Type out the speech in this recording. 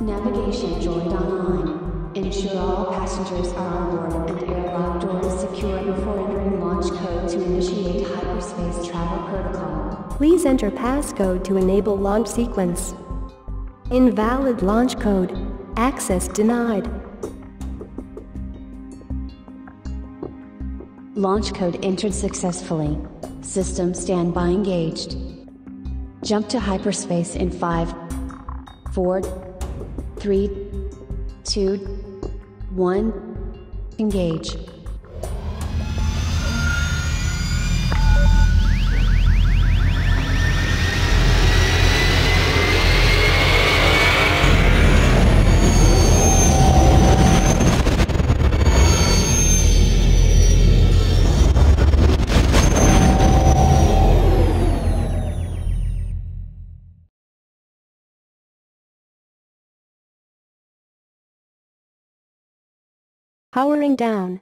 Navigation joined online. Ensure all passengers are on board and airlock door is secure before entering launch code to initiate hyperspace travel protocol. Please enter passcode to enable launch sequence. Invalid launch code. Access denied. Launch code entered successfully. System standby engaged. Jump to hyperspace in 5, 4, 3, 2, 1, engage. Powering down.